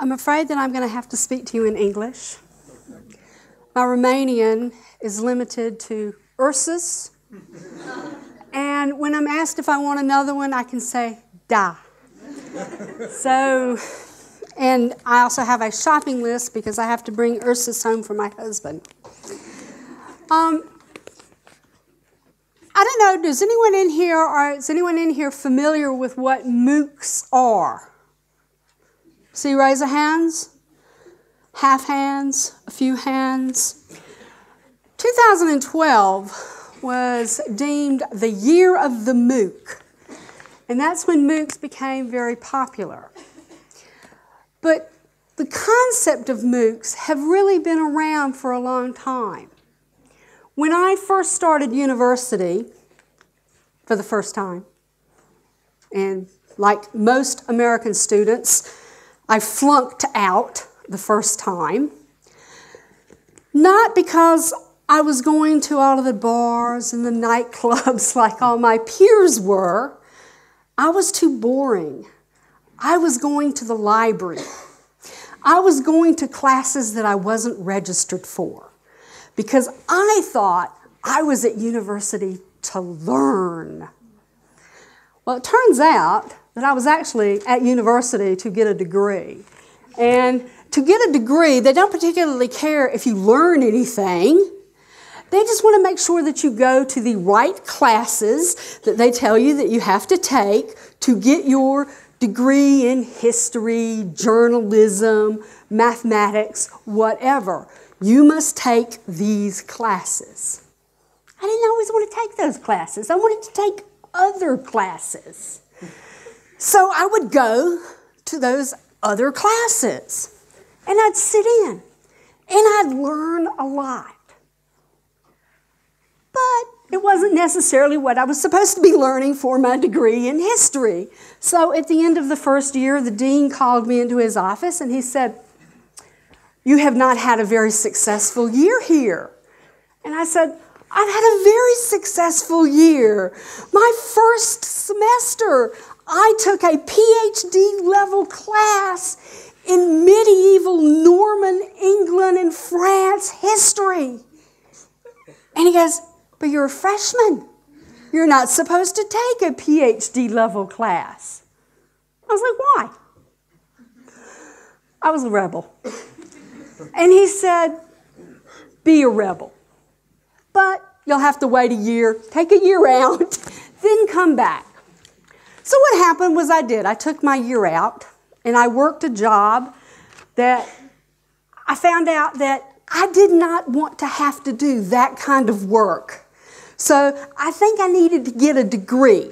I'm afraid that I'm going to have to speak to you in English. My Romanian is limited to Ursus. And when I'm asked if I want another one, I can say da. So, and I also have a shopping list because I have to bring Ursus home for my husband. I don't know, is anyone in here familiar with what MOOCs are? See, raise of hands, half hands, a few hands. 2012 was deemed the year of the MOOC. And that's when MOOCs became very popular. But the concept of MOOCs have really been around for a long time. When I first started university, for the first time, and like most American students, I flunked out the first time, not because I was going to all of the bars and the nightclubs like all my peers were. I was too boring. I was going to the library. I was going to classes that I wasn't registered for because I thought I was at university to learn. Well, it turns out that I was actually at university to get a degree. And to get a degree, they don't particularly care if you learn anything. They just want to make sure that you go to the right classes that they tell you that you have to take to get your degree in history, journalism, mathematics, whatever. You must take these classes. I didn't always want to take those classes. I wanted to take other classes. So I would go to those other classes, and I'd sit in, and I'd learn a lot. But it wasn't necessarily what I was supposed to be learning for my degree in history. So at the end of the first year, the dean called me into his office and he said, "You have not had a very successful year here." And I said, "I've had a very successful year. My first semester, I took a PhD level class in medieval Norman England and France history." And he goes, "But you're a freshman. You're not supposed to take a PhD level class." I was like, "Why?" I was a rebel. And he said, "Be a rebel. But you'll have to wait a year, take a year out, then come back." So what happened was I did. I took my year out and I worked a job that I found out that I did not want to have to do that kind of work. So I think I needed to get a degree.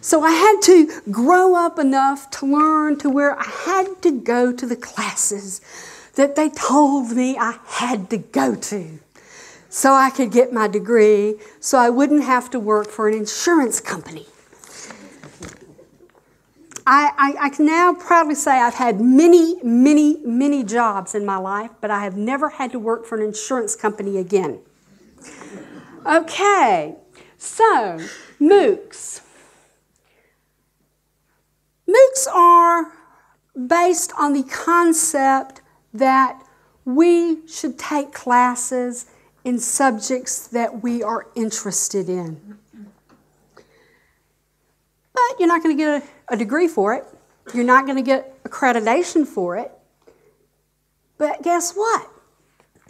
So I had to grow up enough to learn to where I had to go to the classes that they told me I had to go to so I could get my degree, so I wouldn't have to work for an insurance company. I can now proudly say I've had many, many, many jobs in my life, but I have never had to work for an insurance company again. Okay, so MOOCs. MOOCs are based on the concept that we should take classes in subjects that we are interested in. But you're not going to get a degree for it. You're not going to get accreditation for it. But guess what?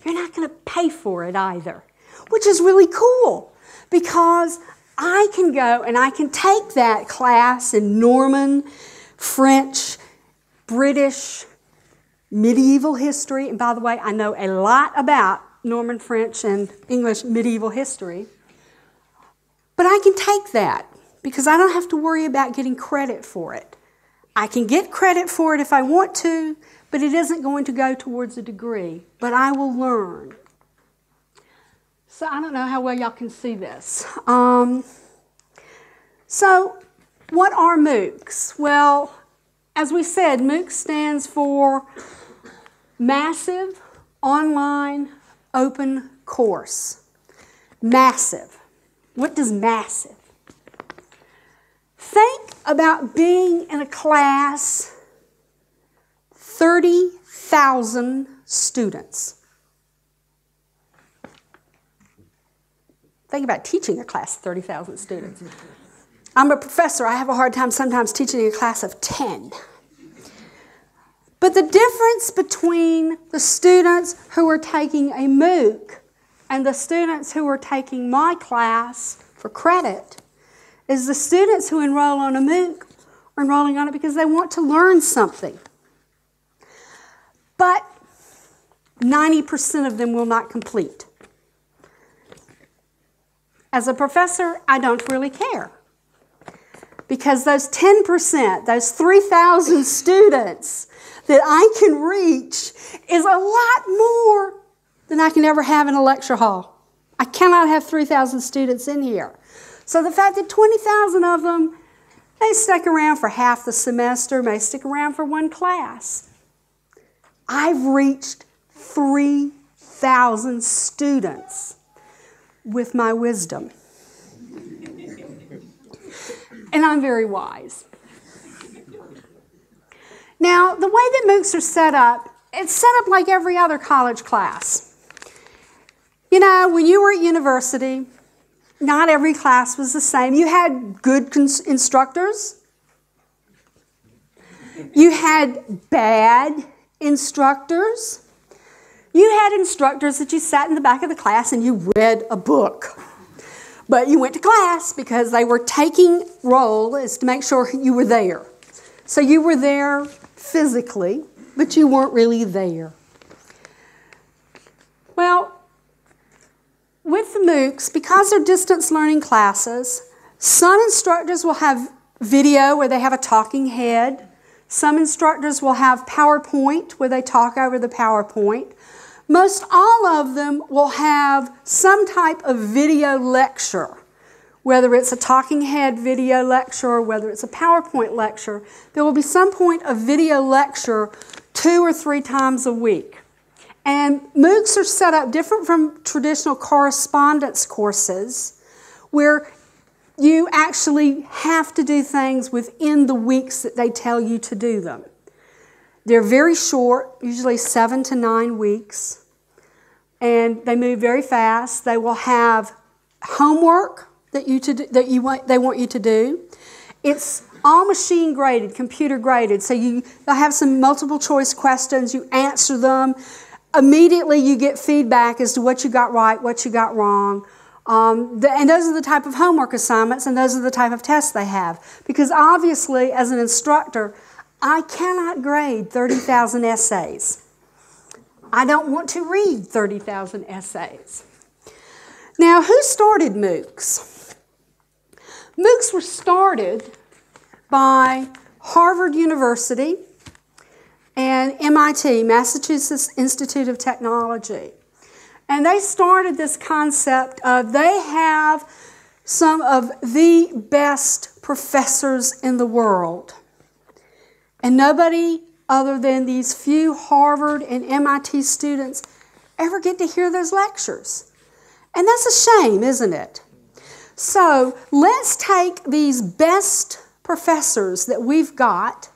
You're not going to pay for it either, which is really cool because I can go and I can take that class in Norman, French, British, medieval history. And by the way, I know a lot about Norman, French, and English medieval history. But I can take that, because I don't have to worry about getting credit for it. I can get credit for it if I want to, but it isn't going to go towards a degree, but I will learn. So I don't know how well y'all can see this. So what are MOOCs? Well, as we said, MOOC stands for Massive Online Open course. Massive. What does massive? Think about being in a class 30,000 students. Think about teaching a class of 30,000 students. I'm a professor. I have a hard time sometimes teaching a class of 10. But the difference between the students who are taking a MOOC and the students who are taking my class for credit is the students who enroll on a MOOC are enrolling on it because they want to learn something. But 90% of them will not complete. As a professor, I don't really care, because those 10%, those 3,000 students that I can reach is a lot more than I can ever have in a lecture hall. I cannot have 3,000 students in here. So the fact that 20,000 of them, they stick around for half the semester, may stick around for one class. I've reached 3,000 students with my wisdom. And I'm very wise. Now, the way that MOOCs are set up, it's set up like every other college class. You know, when you were at university, not every class was the same. You had good instructors. You had bad instructors. You had instructors that you sat in the back of the class and you read a book. But you went to class because they were taking role is to make sure you were there. So you were there physically, but you weren't really there. Well, with the MOOCs, because they're distance learning classes, some instructors will have video where they have a talking head. Some instructors will have PowerPoint where they talk over the PowerPoint. Most all of them will have some type of video lecture, whether it's a talking head video lecture or whether it's a PowerPoint lecture. There will be some point of video lecture 2 or 3 times a week. And MOOCs are set up different from traditional correspondence courses, where you actually have to do things within the weeks that they tell you to do them. They're very short, usually 7 to 9 weeks, and they move very fast. They will have homework they want you to do. It's all machine graded, computer graded, so they'll have some multiple choice questions. You answer them. Immediately you get feedback as to what you got right, what you got wrong. And those are the type of homework assignments, and those are the type of tests they have. Because obviously, as an instructor, I cannot grade 30,000 essays. I don't want to read 30,000 essays. Now, who started MOOCs? MOOCs were started by Harvard University and MIT, Massachusetts Institute of Technology. And they started this concept of they have some of the best professors in the world. And nobody other than these few Harvard and MIT students ever get to hear those lectures. And that's a shame, isn't it? So let's take these best professors that we've got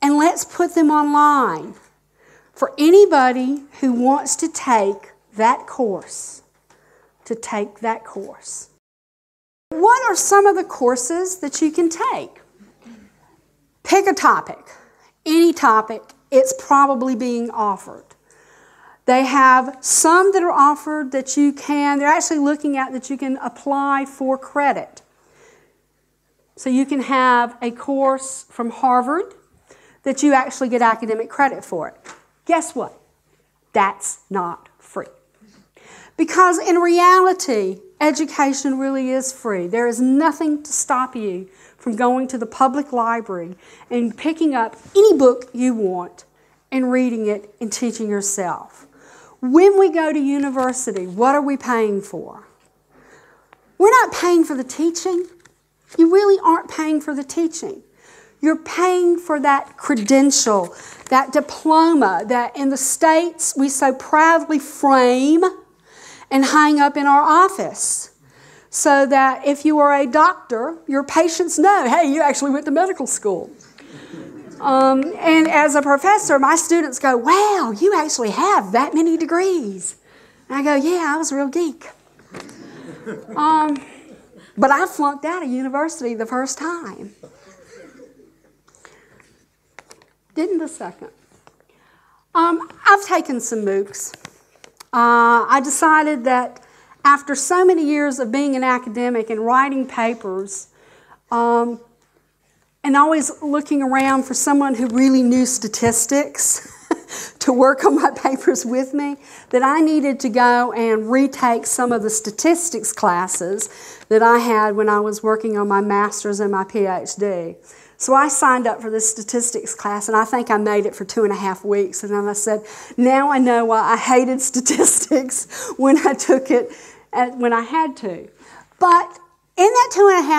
and let's put them online for anybody who wants to take that course, to take that course. What are some of the courses that you can take? Pick a topic, any topic, it's probably being offered. They have some that are offered that you can, they're actually looking at that you can apply for credit. So you can have a course from Harvard that you actually get academic credit for it. Guess what? That's not free. Because in reality, education really is free. There is nothing to stop you from going to the public library and picking up any book you want and reading it and teaching yourself. When we go to university, what are we paying for? We're not paying for the teaching. You really aren't paying for the teaching. You're paying for that credential, that diploma that in the States we so proudly frame and hang up in our office so that if you are a doctor, your patients know, hey, you actually went to medical school. And as a professor, my students go, wow, you actually have that many degrees. And I go, yeah, I was a real geek. But I flunked out of university the first time. Didn't the second. I've taken some MOOCs. I decided that after so many years of being an academic and writing papers, and always looking around for someone who really knew statistics to work on my papers with me, that I needed to go and retake some of the statistics classes that I had when I was working on my master's and my PhD. So I signed up for this statistics class, and I think I made it for 2.5 weeks. And then I said, now I know why I hated statistics when I took it, when I had to. But in that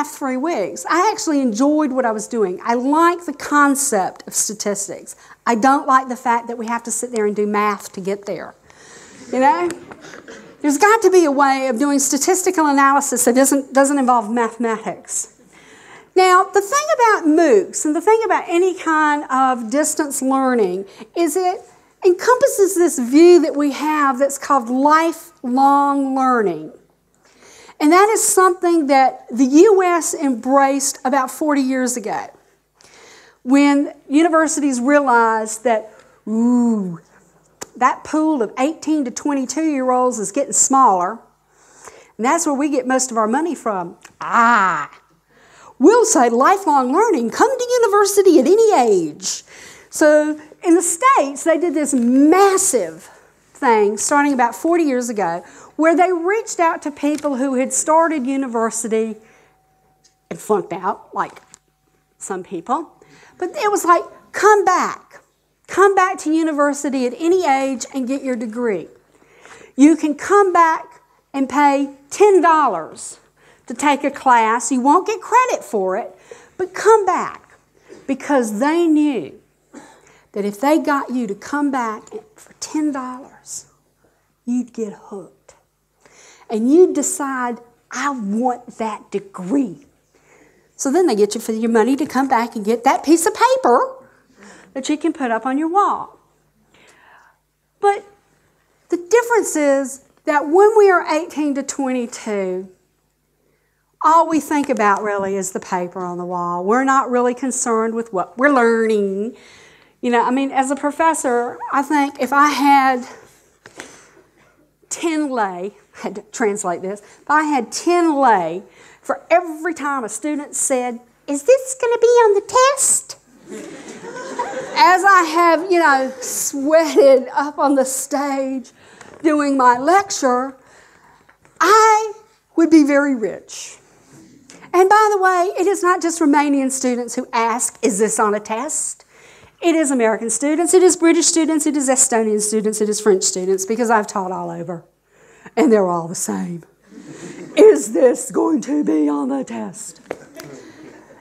2.5, 3 weeks, I actually enjoyed what I was doing. I like the concept of statistics. I don't like the fact that we have to sit there and do math to get there. You know? There's got to be a way of doing statistical analysis that doesn't involve mathematics. Now, the thing about MOOCs and the thing about any kind of distance learning is it encompasses this view that we have that's called lifelong learning. And that is something that the U.S. embraced about 40 years ago when universities realized that, ooh, that pool of 18 to 22-year-olds is getting smaller, and that's where we get most of our money from. Ah, we'll say lifelong learning, come to university at any age. So in the States, they did this massive thing starting about 40 years ago, where they reached out to people who had started university and flunked out, like some people. But it was like, come back. Come back to university at any age and get your degree. You can come back and pay $10 to take a class. You won't get credit for it, but come back. Because they knew that if they got you to come back for $10, you'd get hooked. And you decide, I want that degree. So then they get you for your money to come back and get that piece of paper that you can put up on your wall. But the difference is that when we are 18 to 22, all we think about really is the paper on the wall. We're not really concerned with what we're learning. You know, I mean, as a professor, I think if I had 10 lay, I had to translate this, if I had 10 lay for every time a student said, is this going to be on the test? As I have, you know, sweated up on the stage doing my lecture, I would be very rich. And by the way, it is not just Romanian students who ask, is this on a test? It is American students, it is British students, it is Estonian students, it is French students, because I've taught all over, and they're all the same. Is this going to be on the test?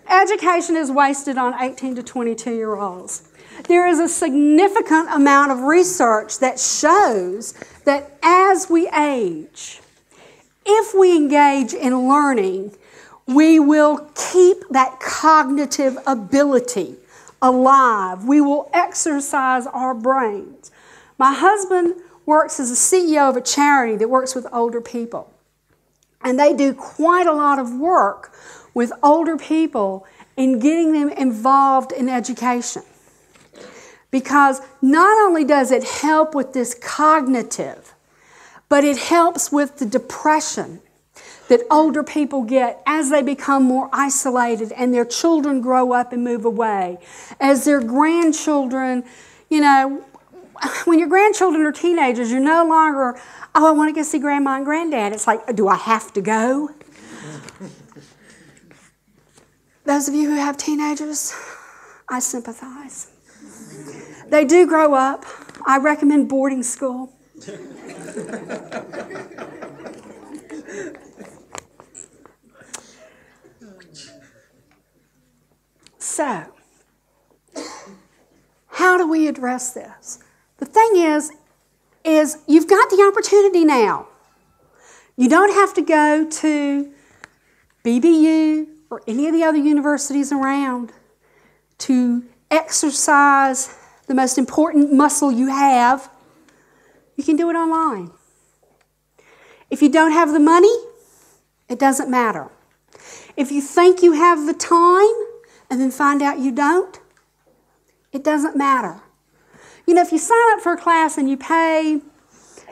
Education is wasted on 18 to 22-year-olds. There is a significant amount of research that shows that as we age, if we engage in learning, we will keep that cognitive ability alive. We will exercise our brains. My husband works as a CEO of a charity that works with older people. And they do quite a lot of work with older people in getting them involved in education. Because not only does it help with this cognitive, but it helps with the depression that older people get as they become more isolated and their children grow up and move away. As their grandchildren, you know, when your grandchildren are teenagers, you're no longer, oh, I want to go see grandma and granddad. It's like, do I have to go? Those of you who have teenagers, I sympathize. They do grow up. I recommend boarding school. So, how do we address this? The thing is you've got the opportunity now. You don't have to go to BBU or any of the other universities around to exercise the most important muscle you have. You can do it online. If you don't have the money, it doesn't matter. If you think you have the time and then find out you don't, it doesn't matter. You know, if you sign up for a class and you pay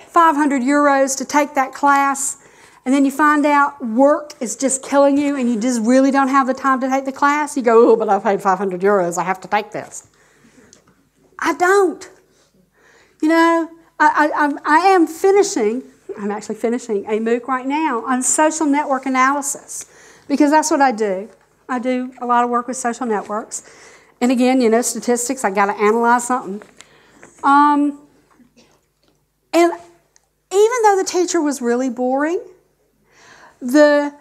500 euros to take that class, and then you find out work is just killing you and you just really don't have the time to take the class, you go, oh, but I paid 500 euros, I have to take this. I don't. You know, I am finishing, I'm actually finishing a MOOC right now on social network analysis, because that's what I do. I do a lot of work with social networks. And again, you know, statistics, I got to analyze something. And even though the teacher was really boring, the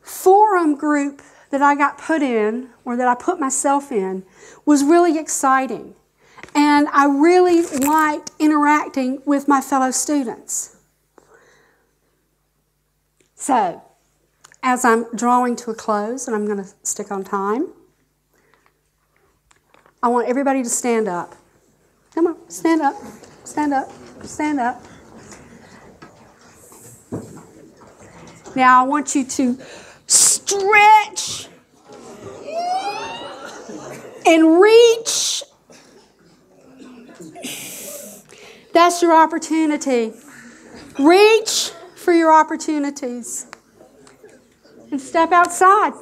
forum group that I got put in, or that I put myself in, was really exciting. And I really liked interacting with my fellow students. So, as I'm drawing to a close, and I'm going to stick on time, I want everybody to stand up. Come on, stand up, stand up, stand up. Now I want you to stretch and reach. That's your opportunity. Reach for your opportunities and step outside.